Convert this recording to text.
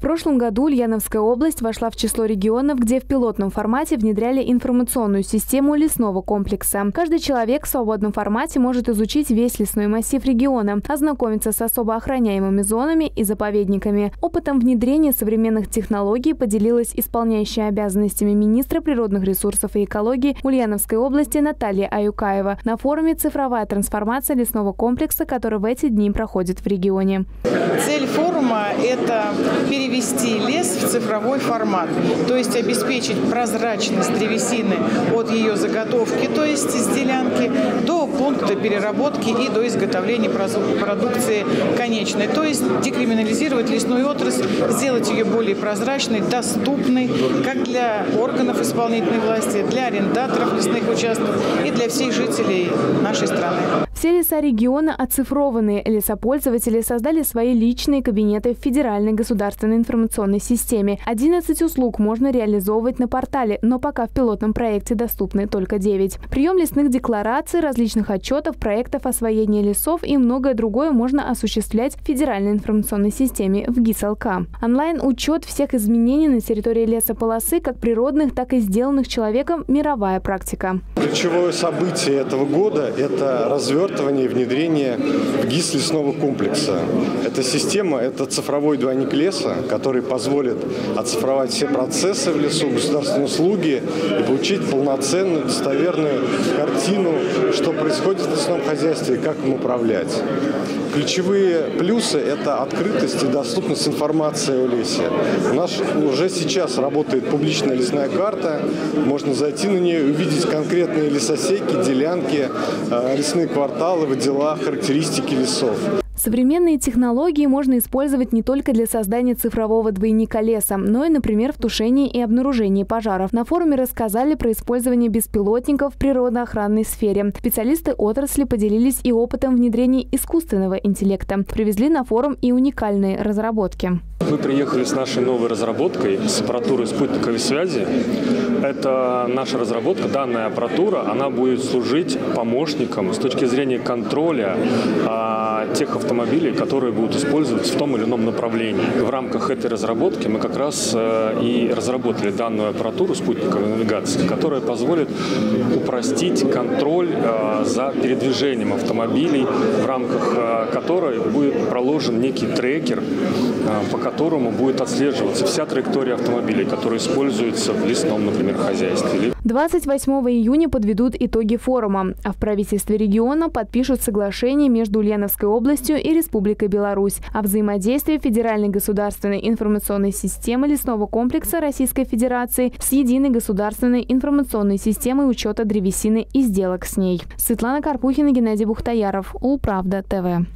В прошлом году Ульяновская область вошла в число регионов, где в пилотном формате внедряли информационную систему лесного комплекса. Каждый человек в свободном формате может изучить весь лесной массив региона, ознакомиться с особо охраняемыми зонами и заповедниками. Опытом внедрения современных технологий поделилась исполняющая обязанностями министра природных ресурсов и экологии Ульяновской области Наталья Аюкаева на форуме «Цифровая трансформация лесного комплекса», который в эти дни проходит в регионе. Цель форума – это перевести лес в цифровой формат, то есть обеспечить прозрачность древесины от ее заготовки, то есть из делянки, до пункта переработки и до изготовления продукции конечной. То есть декриминализировать лесную отрасль, сделать ее более прозрачной, доступной как для органов исполнительной власти, для арендаторов лесных участков и для всех жителей нашей страны. Все леса региона оцифрованы. Лесопользователи создали свои личные кабинеты в федеральной государственной информационной системе. 11 услуг можно реализовывать на портале, но пока в пилотном проекте доступны только 9. Прием лесных деклараций, различных отчетов, проектов освоения лесов и многое другое можно осуществлять в федеральной информационной системе в ГИСЛК. Онлайн-учет всех изменений на территории лесополосы, как природных, так и сделанных человеком, мировая практика. Ключевое событие этого года – это развертывание и внедрение в ГИС лесного комплекса. Эта система – это цифровой двойник леса, который позволит оцифровать все процессы в лесу, государственные услуги и получить полноценную, достоверную картину, что происходит в лесном хозяйстве и как им управлять. Ключевые плюсы – это открытость и доступность информации о лесе. У нас уже сейчас работает публичная лесная карта, можно зайти на нее и увидеть конкретные лесосеки, делянки, лесные кварталы, выдела характеристики лесов. Современные технологии можно использовать не только для создания цифрового двойника леса, но и, например, в тушении и обнаружении пожаров. На форуме рассказали про использование беспилотников в природоохранной сфере. Специалисты отрасли поделились и опытом внедрения искусственного интеллекта. Привезли на форум и уникальные разработки. Мы приехали с нашей новой разработкой, с аппаратурой спутниковой связи. Это наша разработка, данная аппаратура, она будет служить помощником с точки зрения контроля тех автомобилей, которые будут использоваться в том или ином направлении. В рамках этой разработки мы как раз и разработали данную аппаратуру спутниковой навигации, которая позволит упростить контроль за передвижением автомобилей, в рамках которой будет проложен некий трекер, по которому будет отслеживаться вся траектория автомобилей, которые используются в лесном, например, хозяйстве. 28 июня подведут итоги форума, а в правительстве региона подпишут соглашение между Ульяновской областью и Республикой Беларусь о взаимодействии федеральной государственной информационной системы лесного комплекса Российской Федерации с единой государственной информационной системой учета древесины и сделок с ней. Светлана Карпухина, Геннадий Бухтаяров, Управда ТВ.